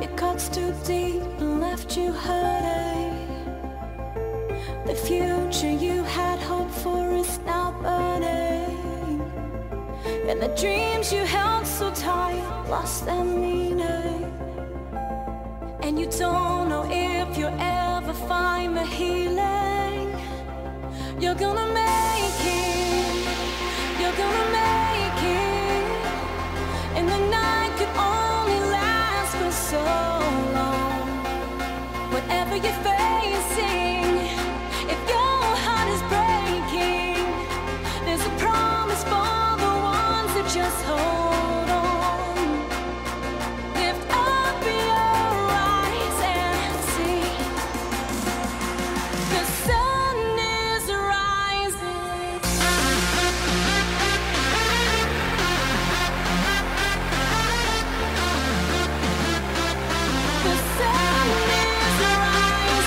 Your cuts too deep and left you hurting. The future you had hoped for is now burning, and the dreams you held so tight lost their meaning. And you don't know if you'll ever find the healing. You're gonna make it, you're gonna make it. And the night could only last for so long. Whatever you're facing, if your heart is breaking, there's a promise for the ones that just hold on. Lift up your eyes and see. The sun is rising. The sun is rising. The sun is rising.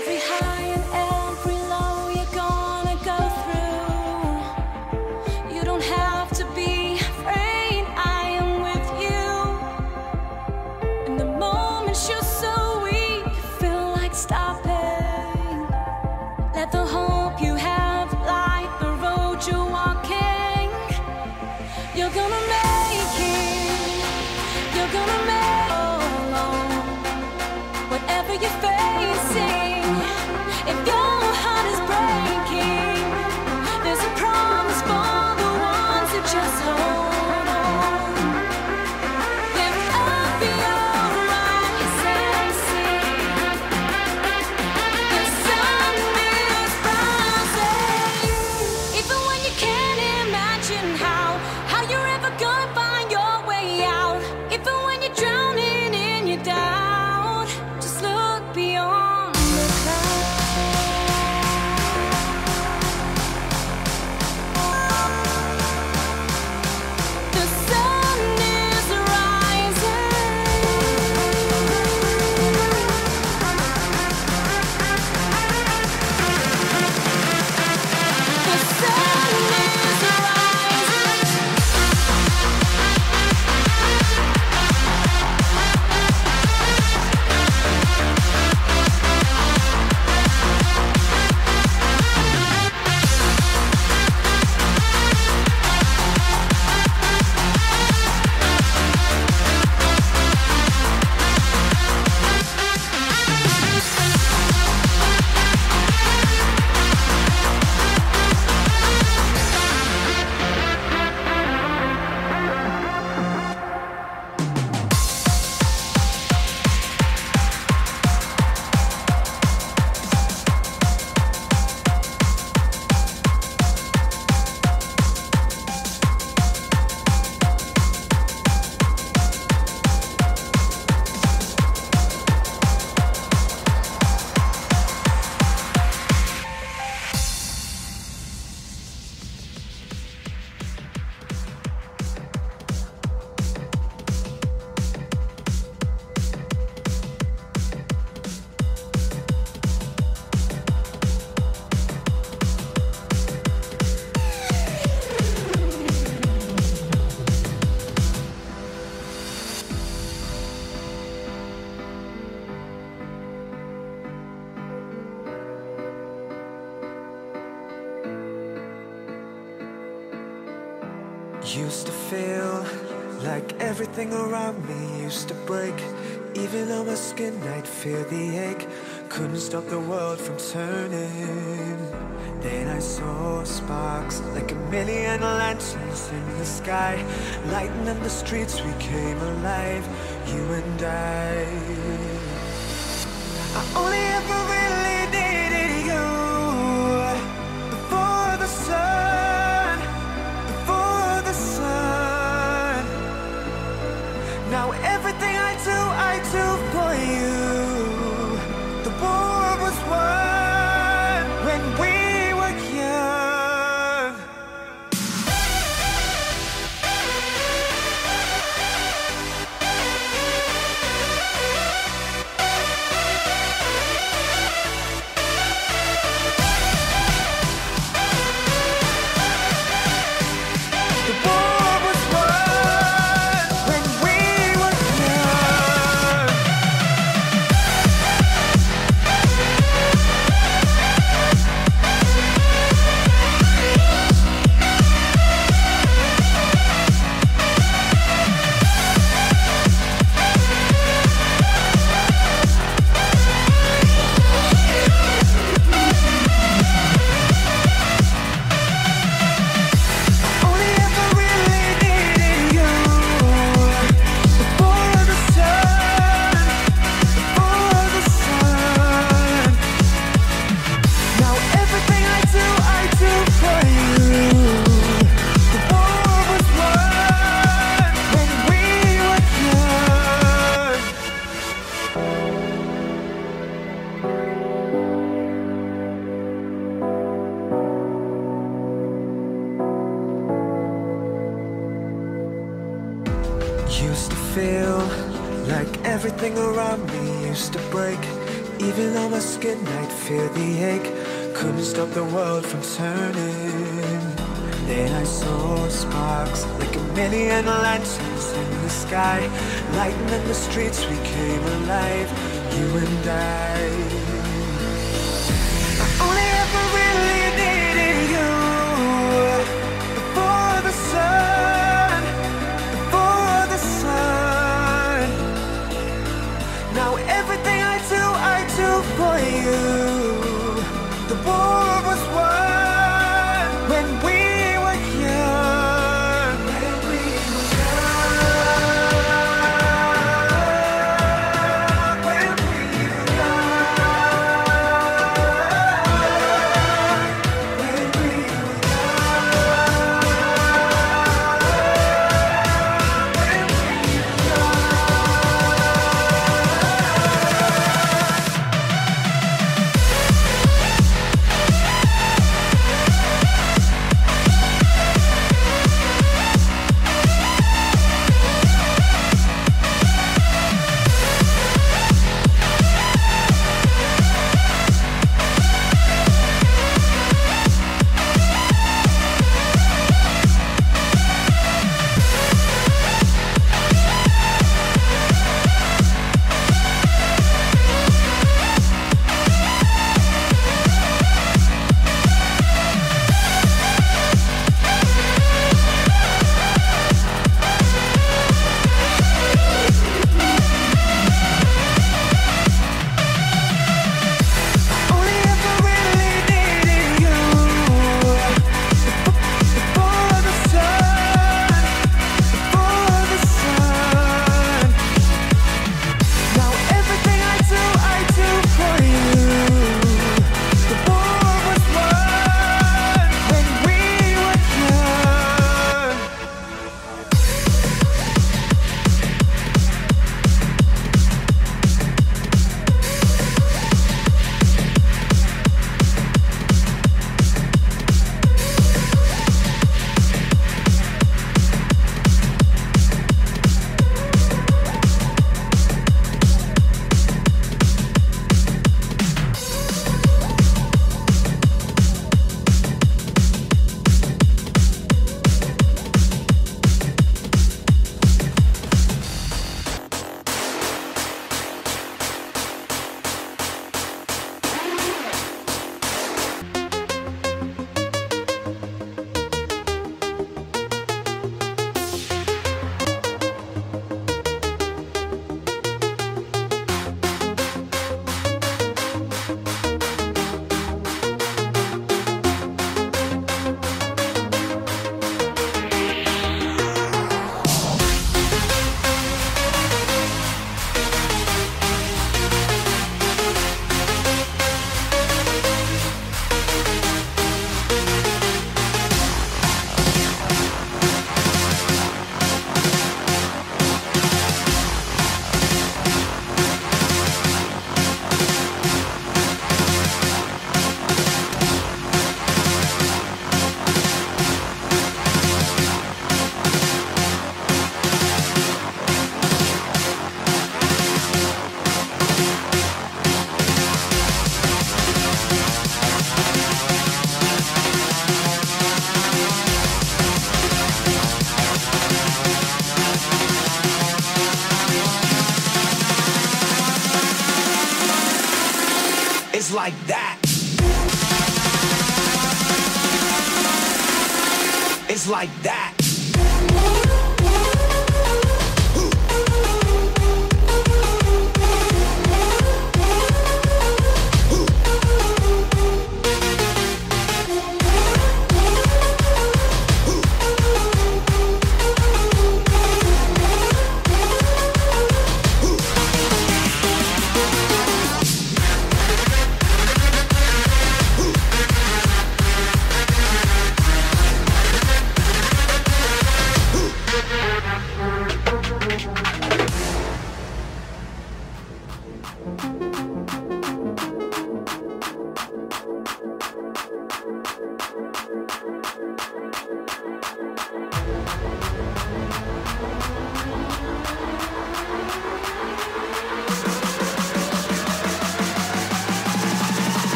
Every high and every low you're gonna go through. You don't have to be afraid, I am with you. And the moments you're so weak, you feel like stopping. Let the hope you have light the road you're walking. You're gonna make it, you're gonna make it alone. Whatever you're facing, if your heart is breaking, there's a promise for the ones that just hold on. Lift up your eyes and see. The sun is rising. Even when you can't imagine how you're ever gonna find your way out. Even when you're drowning in your doubt, just look beyond the clouds. Used to feel like everything around me used to break. Even on my skin I'd feel the ache. Couldn't stop the world from turning. Then I saw sparks like a million lanterns in the sky, lighting up the streets, we came alive, you and I only ever really needed you. Before the sun, now everything I do for you. The war was won when we were young. Used to feel like everything around me used to break. Even on my skin I'd feel the ache. Couldn't stop the world from turning. Then I saw sparks like a million lanterns in the sky, lighting up the streets, we came alive, you and I only ever really needed you. Before the sun, now everything I do for you. The war was won when we were young. When we were young. When we were young. like that. It's like that.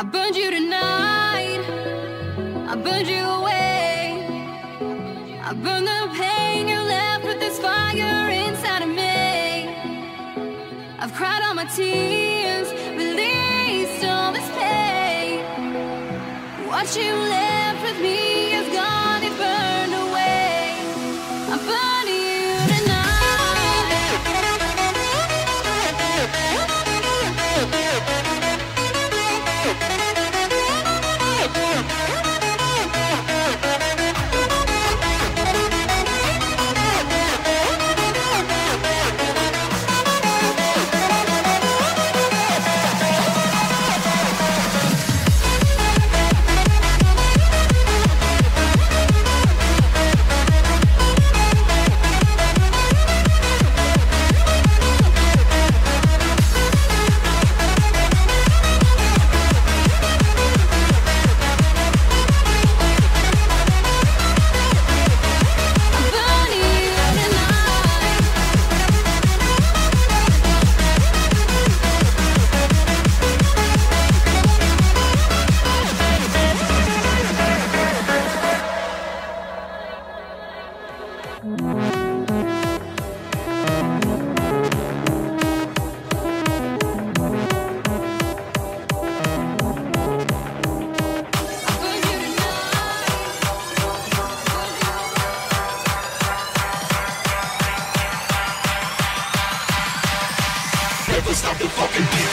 I burned you tonight, I burned you away, I burned the pain you left with this fire inside of me. I've cried all my tears, released all this pain. What you left with me is gone, it burned away. I burned you. Stop the fucking beat.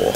4.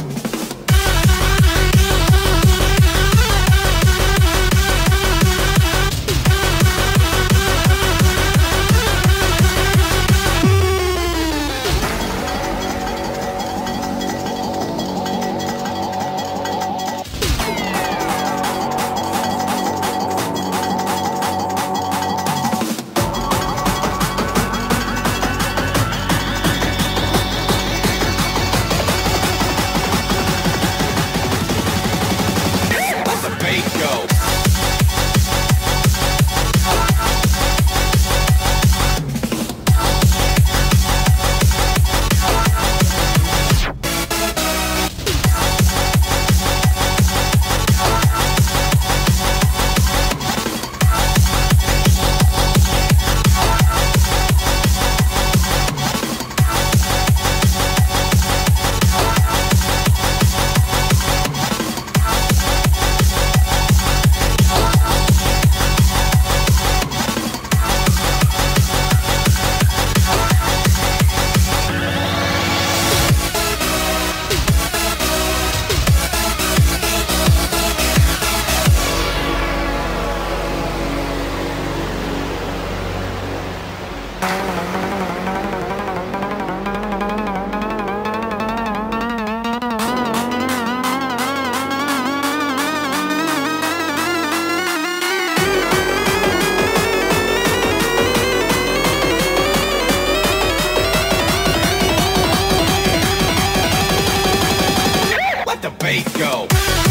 Go.